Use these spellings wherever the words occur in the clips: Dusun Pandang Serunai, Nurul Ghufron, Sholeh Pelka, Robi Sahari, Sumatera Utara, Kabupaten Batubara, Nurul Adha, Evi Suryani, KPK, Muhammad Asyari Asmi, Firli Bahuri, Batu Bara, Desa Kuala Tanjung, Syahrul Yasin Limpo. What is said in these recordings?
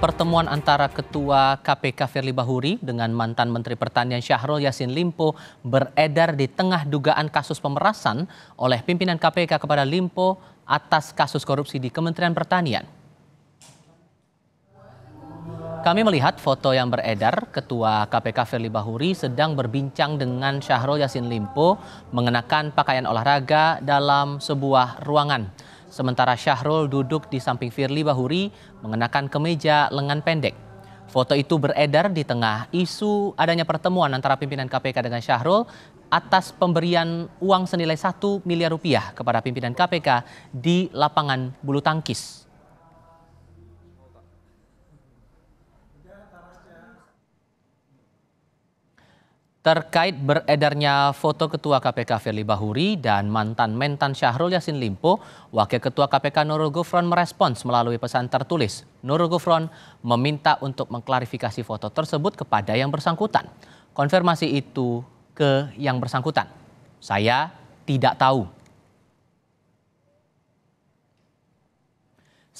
Pertemuan antara Ketua KPK Firli Bahuri dengan mantan Menteri Pertanian Syahrul Yasin Limpo beredar di tengah dugaan kasus pemerasan oleh pimpinan KPK kepada Limpo atas kasus korupsi di Kementerian Pertanian. Kami melihat foto yang beredar, Ketua KPK Firli Bahuri sedang berbincang dengan Syahrul Yasin Limpo mengenakan pakaian olahraga dalam sebuah ruangan. Sementara Syahrul duduk di samping Firli Bahuri mengenakan kemeja lengan pendek. Foto itu beredar di tengah isu adanya pertemuan antara pimpinan KPK dengan Syahrul atas pemberian uang senilai Rp1 miliar kepada pimpinan KPK di lapangan bulu tangkis. Terkait beredarnya foto Ketua KPK Firli Bahuri dan mantan Syahrul Yasin Limpo, Wakil Ketua KPK Nurul Ghufron merespons melalui pesan tertulis. Nurul Ghufron meminta untuk mengklarifikasi foto tersebut kepada yang bersangkutan. Konfirmasi itu ke yang bersangkutan. Saya tidak tahu.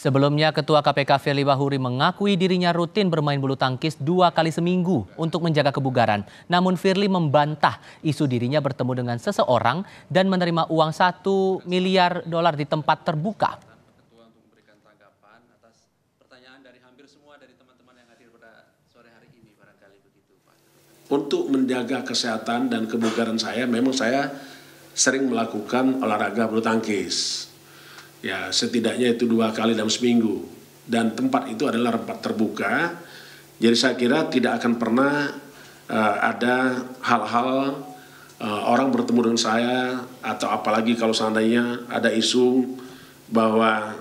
Sebelumnya, Ketua KPK Firli Bahuri mengakui dirinya rutin bermain bulu tangkis 2 kali seminggu untuk menjaga kebugaran. Namun Firli membantah isu dirinya bertemu dengan seseorang dan menerima uang $1 miliar di tempat terbuka. Ketua untuk memberikan tanggapan atas pertanyaan dari hampir semua dari teman-teman yang hadir pada sore hari ini, barangkali begitu, Pak. Untuk menjaga kesehatan dan kebugaran saya, memang saya sering melakukan olahraga bulu tangkis. Ya, setidaknya itu 2 kali dalam seminggu. Dan tempat itu adalah tempat terbuka. Jadi saya kira tidak akan pernah ada hal-hal orang bertemu dengan saya. Atau apalagi kalau seandainya ada isu bahwa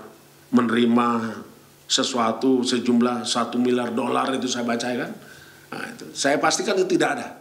menerima sesuatu sejumlah $1 miliar itu saya baca, kan. Nah, itu. Saya pastikan itu tidak ada.